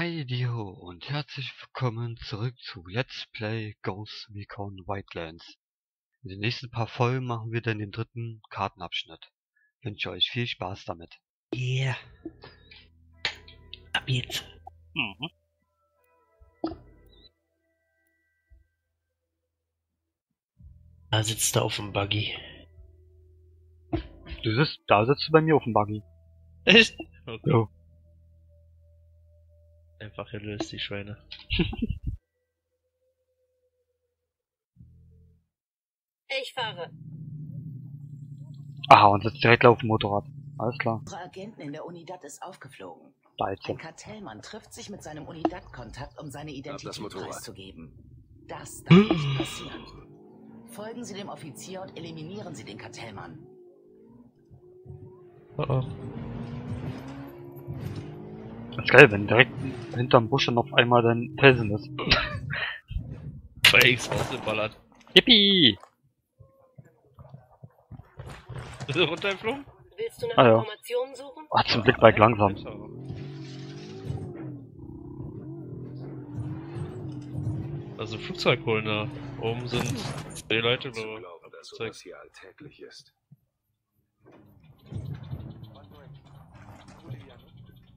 Hi Dio und herzlich willkommen zurück zu Let's Play Ghost Recon Wildlands. In den nächsten paar Folgen machen wir dann den dritten Kartenabschnitt. Ich wünsche euch viel Spaß damit. Yeah. Ab jetzt. Mhm. Da sitzt er auf dem Buggy. Da sitzt du bei mir auf dem Buggy. Echt? Okay. So. Einfach gelöst, die Schweine. Ich fahre. Aha, und sitzt direkt auf dem Motorrad. Alles klar. Unsere Agenten in der Unidad ist aufgeflogen. Beize. Ein Kartellmann trifft sich mit seinem Unidad-Kontakt, um seine Identität preiszugeben. Das darf nicht passieren. Folgen Sie dem Offizier und eliminieren Sie den Kartellmann. Oh oh. Das ist geil, wenn direkt hinterm Busch dann auf einmal dein Felsen ist. Fakes rausgeballert. Yippie! Bist du runtergeflogen? Willst du nach Informationen suchen? Ah, zum Blick weit langsam. Also Flugzeug holen da. Oben sind die Leute, glaube ich. Was hier alltäglich ist.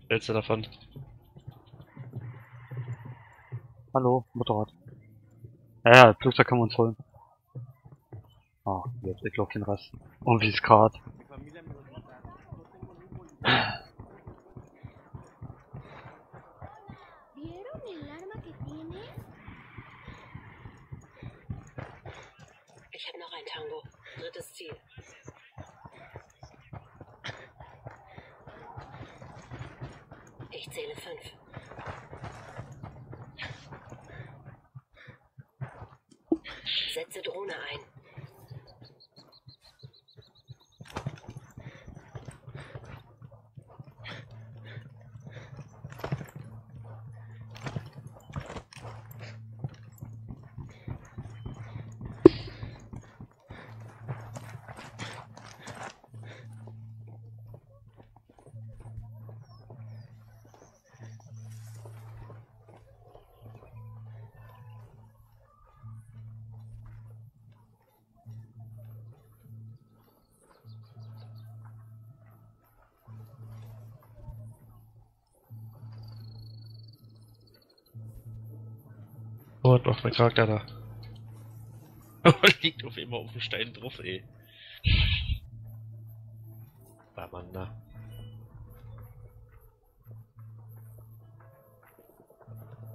Hältst du davon? Hallo, Motorrad. Ja, das Flugzeug können wir uns holen. Ah, jetzt, ich glaube den Rest. Und wie ist gerade? Ich habe noch ein Tango. Drittes Ziel. Ich zähle 5. Setze Drohne ein. Oh, hat noch mein Charakter da. Liegt auf immer auf dem Stein drauf, ey. War man da.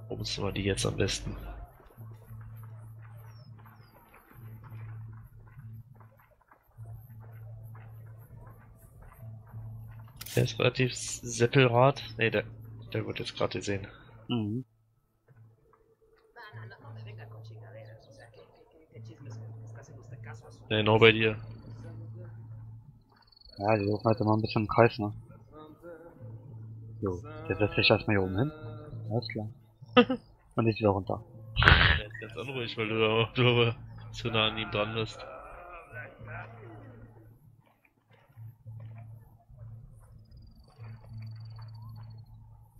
Wo müssen wir die jetzt am besten? Der ist relativ seppelrad. Ne, der wird jetzt gerade gesehen. Mhm. Ne, genau bei dir. Ja, die laufen halt immer ein bisschen im Kreis, ne? Jo, der setzt sich erstmal hier oben hin. Alles klar. Und ich wieder runter. Ja, ist ganz unruhig, weil du da auch, glaube ich, zu nah an ihm dran bist.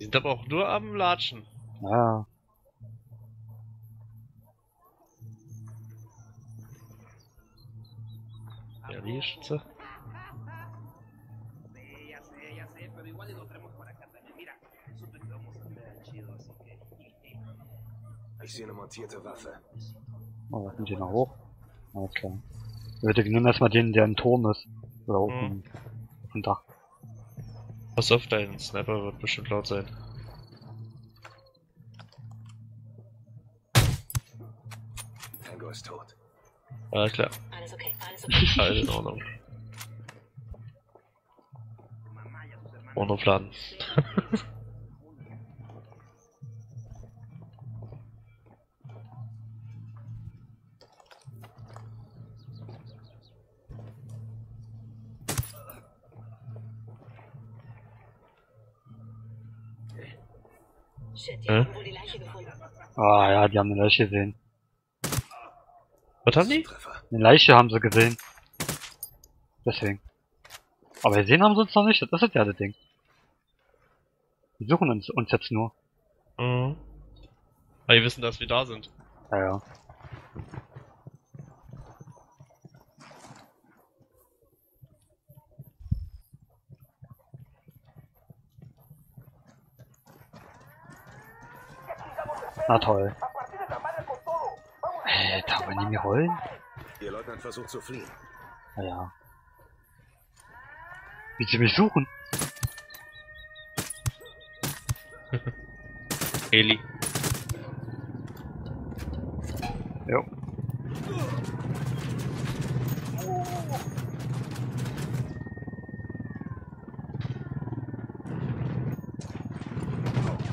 Die sind aber auch nur am Latschen. Ja. Ja, die Schütze. Ich sehe eine montierte Waffe. Oh, was sind die noch hoch? Okay. Würde ich nehmen erstmal den, der im Turm ist. Oder oben. Auf dem Dach. Pass auf, dein Sniper wird bestimmt laut sein. Tango ist tot. Alles klar. Alles okay, alles okay. Alles in Ordnung. Ohne Plan. Shit, die haben wohl die Leiche gefunden. Ah ja, die haben eine Leiche gesehen. Was haben die? Eine Leiche haben sie gesehen. Deswegen. Aber gesehen haben sie uns noch nicht, das ist ja das Ding. Die suchen uns jetzt nur. Mhm. Weil die wissen, dass wir da sind. Ja, ja. Na toll. Alter, wollen die mir holen? Ihr Leutnant versucht zu fliehen. Naja. Willst du mich suchen? Eli. Jo.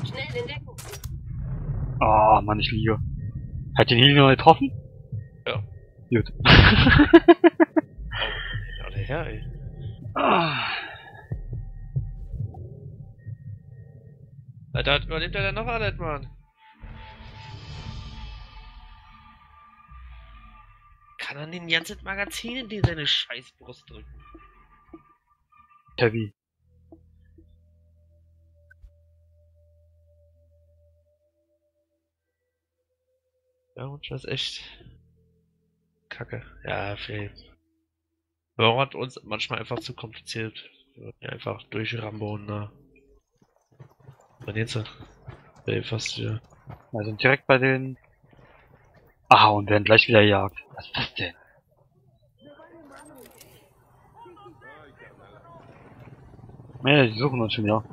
Schnell in Deckung. Ah, Mann, ich liege. Hat den Heli noch getroffen? Ja. Gut. Ja, der Herr, ey. Ah. Alter, überlebt er denn noch alles, Mann? Kann an den ganzen Magazinen die seine Scheißbrust drücken. Heavy. Ja, und das ist echt Kacke. Ja, viel. Warum hat uns manchmal einfach zu kompliziert? Ja, einfach durch Rambo und na. Wann geht's da? Ey, fast wieder. Wir sind direkt bei den. Ah, und werden gleich wieder gejagt. Was ist das denn? Ja, die suchen uns schon wieder.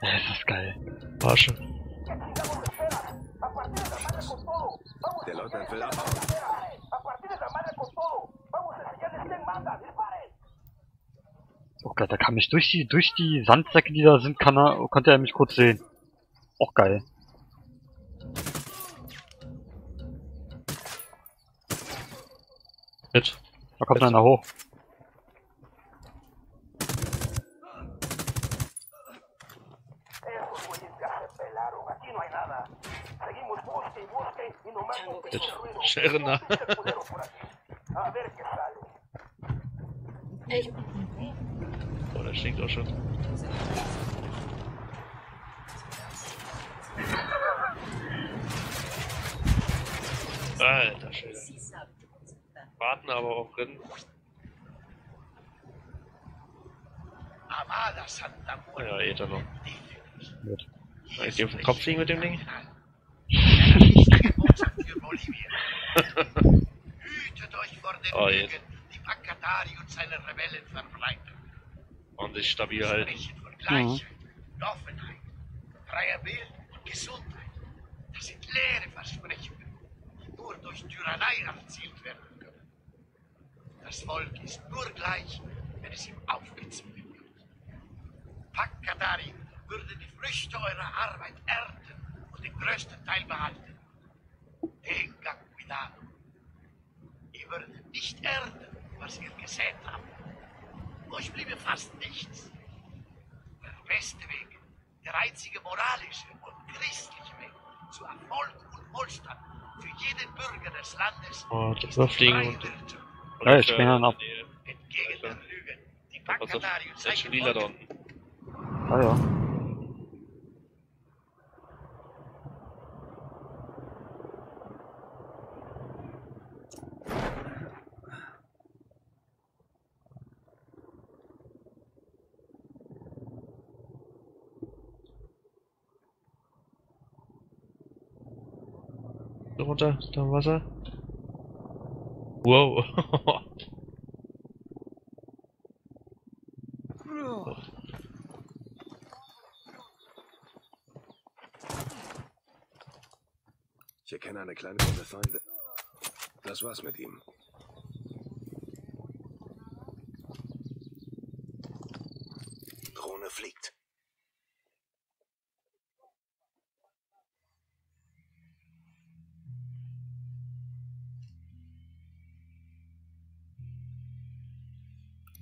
Das ist geil. Barsche. Der Leutnant will ab. Oh Gott, da kann mich durch die Sandsäcke, die da sind, konnte er mich kurz sehen. Auch geil. Jetzt. Da kommt einer hoch. Scherner. Oh, das stinkt auch schon. Alter Schäder. Warten aber auch drin. Oh ja, Ether noch. Kann ich dir auf den Kopf fliegen mit dem Ding? Hütet euch vor den Lügen, die Pac Katari und seine Rebellen verbreiten. Und sich stabil halten. Sprechen von Gleichheit, Offenheit, freier Wille und Gesundheit. Das sind leere Versprechen, die nur durch Tyrannei erzielt werden können. Das Volk ist nur gleich, wenn es ihm aufgezwungen wird. Pac Katari würde die Früchte eurer Arbeit ernten und den größten Teil behalten. Tenga cuidado. Ihr würdet nicht ernten, was ihr gesät habt. Euch bliebe fast nichts. Der beste Weg, der einzige moralische und christliche Weg zu Erfolg und Wohlstand für jeden Bürger des Landes ist die freie Wirtschaft. Ja, ich bin dann ab. Entgegen der Lügen, die Pac Katari und seine Rebellen. Ah ja. Runter, da im Wasser. Wow. Ich erkenne eine kleine Gruppe Feinde. Das war's mit ihm. Drohne fliegt.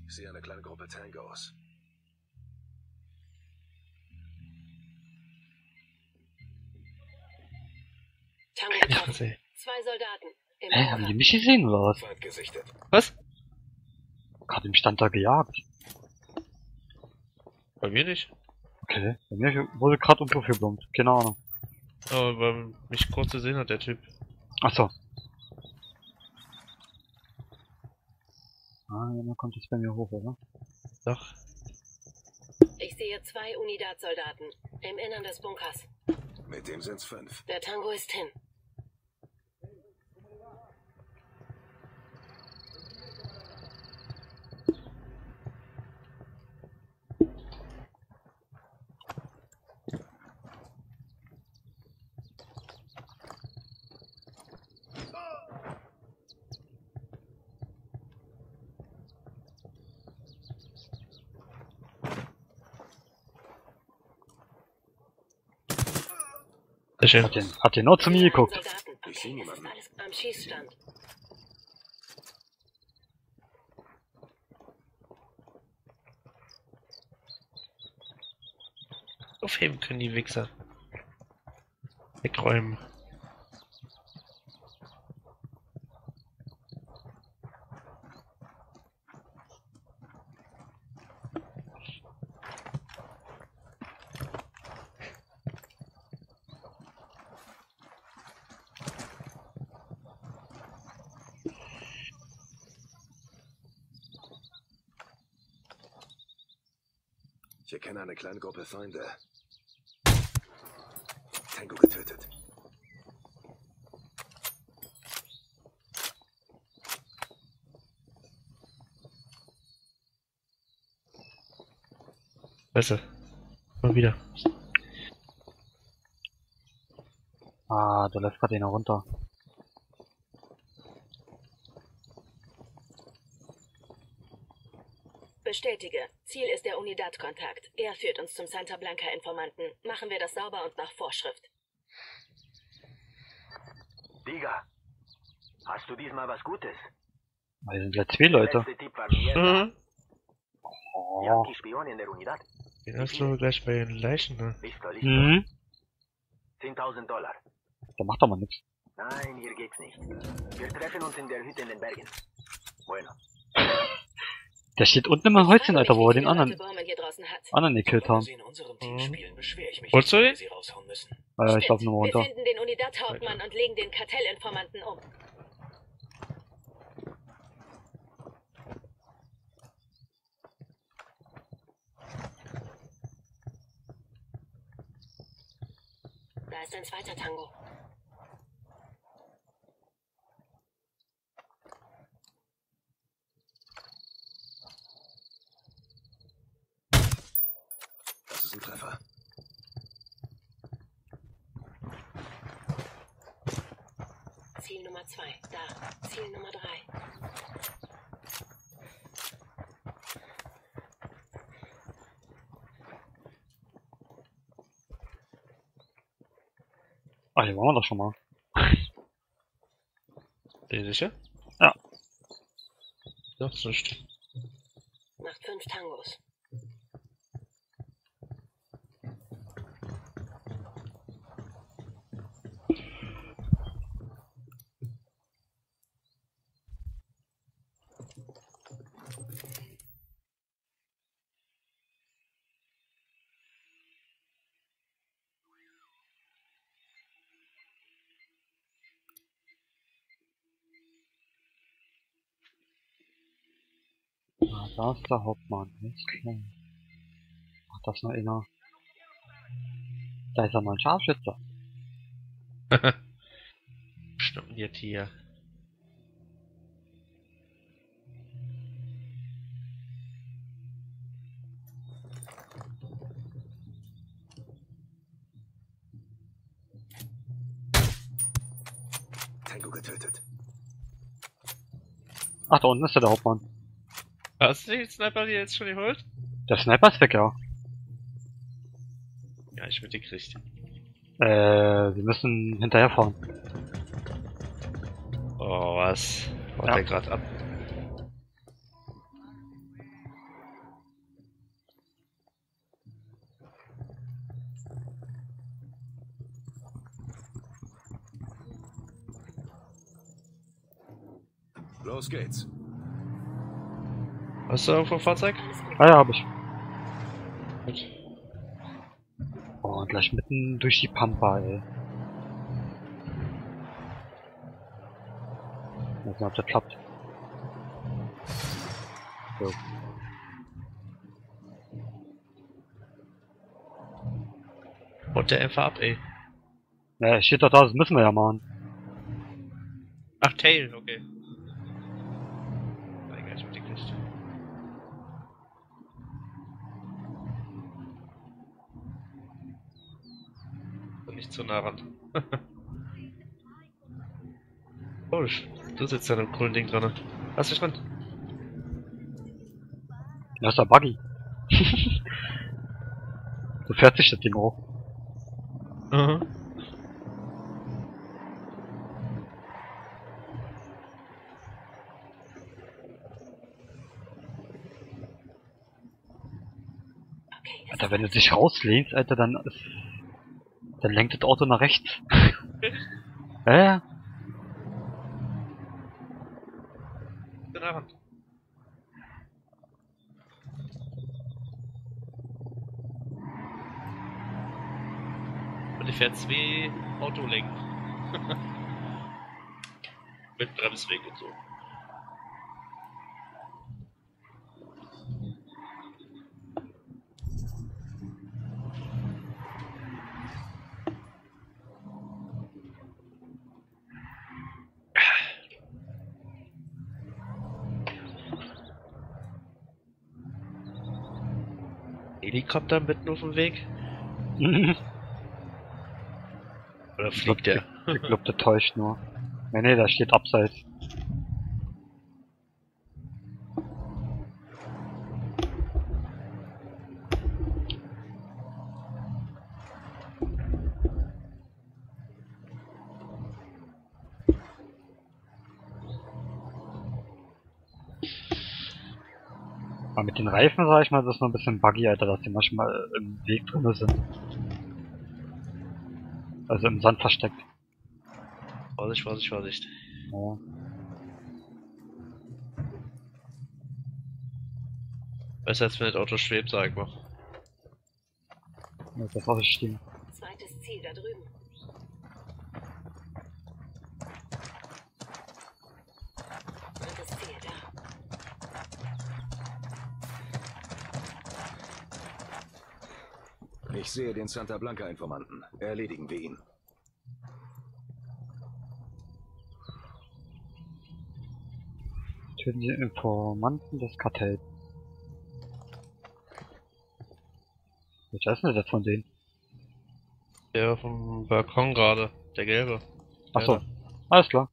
Ich sehe eine kleine Gruppe Tangos. Tango. Zwei Soldaten. Hä, haben die mich gesehen oder was? Was? Gerade im Stand da gejagt. Bei mir nicht? Okay, bei mir wurde gerade umgebombt. Keine Ahnung. Aber weil mich kurz gesehen hat der Typ. Achso. Ah, jemand kommt jetzt bei mir hoch, oder? Doch. Ich sehe 2 Unidad-Soldaten im Innern des Bunkers. Mit dem sind's 5. Der Tango ist hin. Habt ihr nur zu mir geguckt? Okay, ich sehe niemanden. Ist alles am Schießstand. Aufheben können die Wichser. Wegräumen. Ich erkenne eine kleine Gruppe Feinde. Tango getötet. Besser. Mal wieder. Ah, da läuft gerade einer runter. Bestätige. Ziel ist der Unidad-Kontakt. Er führt uns zum Santa Blanca-Informanten. Machen wir das sauber und nach Vorschrift. Digga, hast du diesmal was Gutes? Da sind ja 2 Leute. Mhm. Oh. Den hast du gleich bei den Leichen, ne? Mhm. 10.000 Dollar. Da macht doch mal nichts. Nein, hier geht's nicht. Wir treffen uns in der Hütte in den Bergen. Bueno. Der steht unten im Häuschen, Alter, wo wir den anderen gekillt haben. Wolltest du den? Ja, ich lauf nur runter. Wir finden den Unidad-Hauptmann und legen den Kartellinformanten um. Da ist ein zweiter Tango. Treffer. Ziel Nummer 2, da. Ziel Nummer 3. Ah, hier waren wir doch schon mal. Bin ich sicher? Ja. Das ist nicht. Macht 5 Tangos. Ah, da ist der Hauptmann. Ach, das ist noch einer. Da ist ja mal ein Scharfschützer. Stimmt jetzt hier. Tango getötet. Ach, da unten ist ja der Hauptmann. Hast du den Sniper dir jetzt schon geholt? Der Sniper ist weg, ja. Ja, ich bin gekriegt. Wir müssen hinterherfahren. Oh, was? Haut ja. Der gerade ab. Los geht's. Hast du irgendwo ein Fahrzeug? Ah ja, hab ich. Gut. Oh, gleich mitten durch die Pampa, ey. Mal sehen, ob das klappt. So. Baut der einfach ab, ey. Naja, steht doch da, das müssen wir ja machen. Ach, Tail, okay. Egal, ich hab die Kiste. Nicht zu nah ran. Oh, du sitzt da in einem coolen Ding dran. Lass dich ran. Das ist der Buggy. So fährt sich das Ding auch. Mhm. Alter, wenn du dich rauslehnst, Alter, dann lenkt das Auto nach rechts. Ja. Und ich fährt zwei Autolenken. Mit Bremsweg und so. Helikopter mitten auf dem Weg? Oder fliegt der? Ich glaube, der täuscht nur. Ne, da steht abseits. Aber mit den Reifen, sag ich mal, das ist noch ein bisschen buggy, Alter, dass die manchmal im Weg drin sind. Also im Sand versteckt. Vorsicht, Vorsicht, Vorsicht. Ja. Besser als wenn das Auto schwebt, sag ich mal. Ja, das war's stehen. Zweites Ziel da drüben. Ich sehe den Santa Blanca-Informanten. Erledigen wir ihn. Töten den Informanten des Kartells. Welcher ist denn das von denen? Der vom Balkon gerade. Der gelbe. Achso. Alles klar.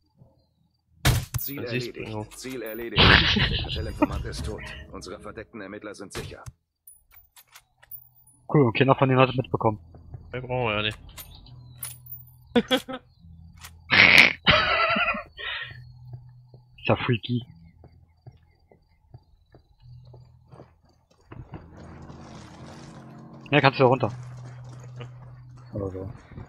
Ziel erledigt. Genau. Ziel erledigt. Der Kartellinformant ist tot. Unsere verdeckten Ermittler sind sicher. Cool, keiner von denen hat es mitbekommen. Den brauchen wir ja nicht. Ist ja freaky. Ja, kannst du ja runter. Oder so.